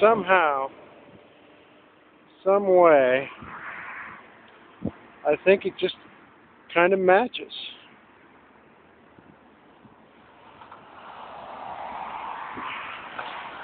somehow, some way, I think it just kind of matches.